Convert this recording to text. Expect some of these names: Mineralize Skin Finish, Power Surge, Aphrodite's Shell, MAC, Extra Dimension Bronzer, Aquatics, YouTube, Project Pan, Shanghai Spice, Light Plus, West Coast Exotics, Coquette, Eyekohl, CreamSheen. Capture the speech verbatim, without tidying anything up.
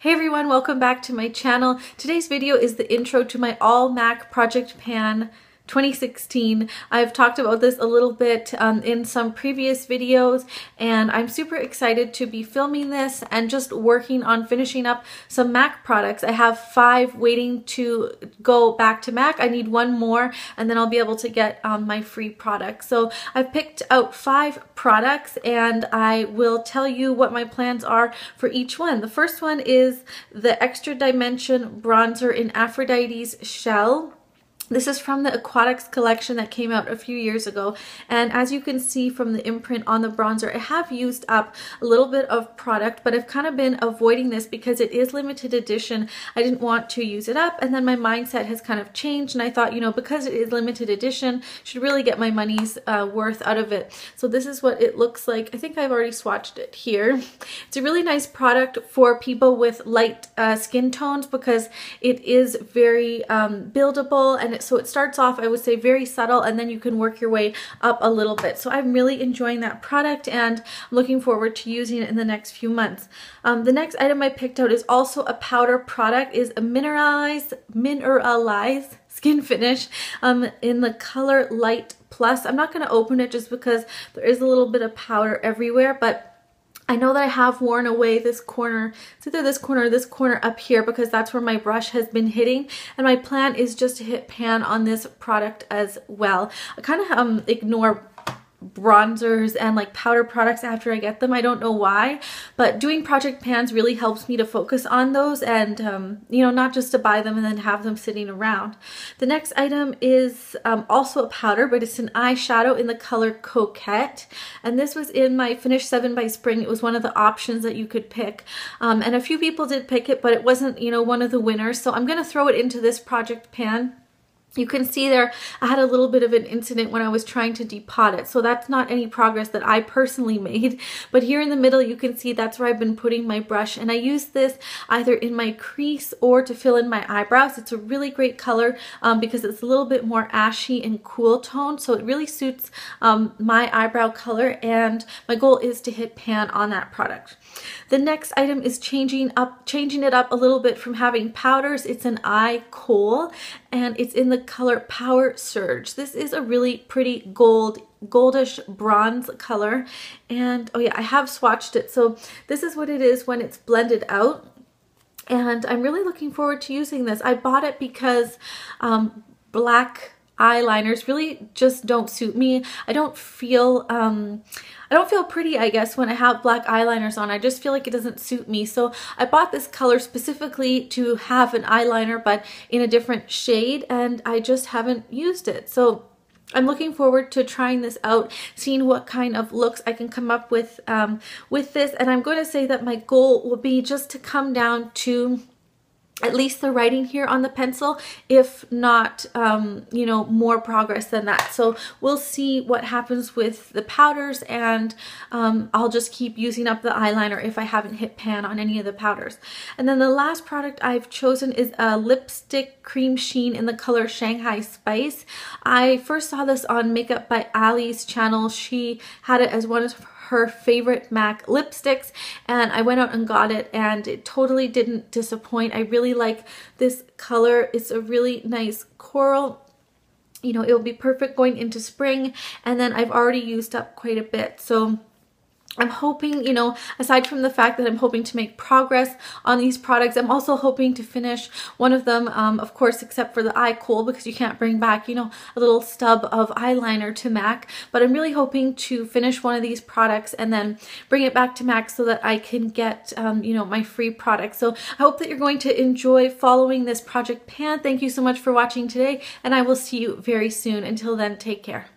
Hey everyone, welcome back to my channel. Today's video is the intro to my all MAC project pan twenty sixteen. I've talked about this a little bit um, in some previous videos, and I'm super excited to be filming this and just working on finishing up some MAC products. I have five waiting to go back to MAC. I need one more and then I'll be able to get um, my free products. So I've picked out five products and I will tell you what my plans are for each one. The first one is the Extra Dimension Bronzer in Aphrodite's Shell. This is from the Aquatics collection that came out a few years ago, and as you can see from the imprint on the bronzer, I have used up a little bit of product, but I've kind of been avoiding this because it is limited edition. I didn't want to use it up, and then my mindset has kind of changed, and I thought, you know, because it is limited edition, I should really get my money's uh, worth out of it. So this is what it looks like. I think I've already swatched it here. It's a really nice product for people with light uh, skin tones because it is very um, buildable, and so it starts off, I would say, very subtle, and then you can work your way up a little bit. So I'm really enjoying that product and I'm looking forward to using it in the next few months. Um, the next item I picked out is also a powder product, is a Mineralize, Mineralize Skin Finish um, in the color Light Plus. I'm not going to open it just because there is a little bit of powder everywhere, but I know that I have worn away this corner, it's either this corner or this corner up here, because that's where my brush has been hitting, and my plan is just to hit pan on this product as well. I kind of um, ignore bronzers and like powder products after I get them. I don't know why, but doing project pans really helps me to focus on those and um, you know, not just to buy them and then have them sitting around. The next item is um, also a powder, but it's an eyeshadow in the color Coquette, and this was in my Finish seven by Spring. It was one of the options that you could pick, um, and a few people did pick it, but it wasn't, you know, one of the winners, so I'm gonna throw it into this project pan. You can see there, I had a little bit of an incident when I was trying to depot it, so that's not any progress that I personally made. But here in the middle, you can see that's where I've been putting my brush, and I use this either in my crease or to fill in my eyebrows. It's a really great color um, because it's a little bit more ashy and cool toned, so it really suits um, my eyebrow color, and my goal is to hit pan on that product. The next item is changing up, changing it up a little bit from having powders. It's an Eyekohl, and it's in the color Power Surge. This is a really pretty gold, goldish bronze color, and oh yeah, I have swatched it. So this is what it is when it's blended out, and I'm really looking forward to using this. I bought it because um, black eyeliners really just don't suit me. I don't feel um I don't feel pretty, I guess, when I have black eyeliners on. I just feel like it doesn't suit me, so I bought this color specifically to have an eyeliner but in a different shade, and I just haven't used it, so I'm looking forward to trying this out, seeing what kind of looks I can come up with um with this. And I'm going to say that my goal will be just to come down to at least the writing here on the pencil, if not, um, you know, more progress than that. So we'll see what happens with the powders, and um, I'll just keep using up the eyeliner if I haven't hit pan on any of the powders. And then the last product I've chosen is a lipstick CreamSheen in the color Shanghai Spice. I first saw this on Makeup by Ali's channel. She had it as one of her her favorite MAC lipsticks, and I went out and got it, and it totally didn't disappoint. I really like this color. It's a really nice coral. You know, it will be perfect going into spring, and then I've already used up quite a bit, so I'm hoping, you know, aside from the fact that I'm hoping to make progress on these products, I'm also hoping to finish one of them, um, of course, except for the Eyekohl, because you can't bring back, you know, a little stub of eyeliner to MAC. But I'm really hoping to finish one of these products and then bring it back to MAC so that I can get, um, you know, my free product. So I hope that you're going to enjoy following this project pan. Thank you so much for watching today, and I will see you very soon. Until then, take care.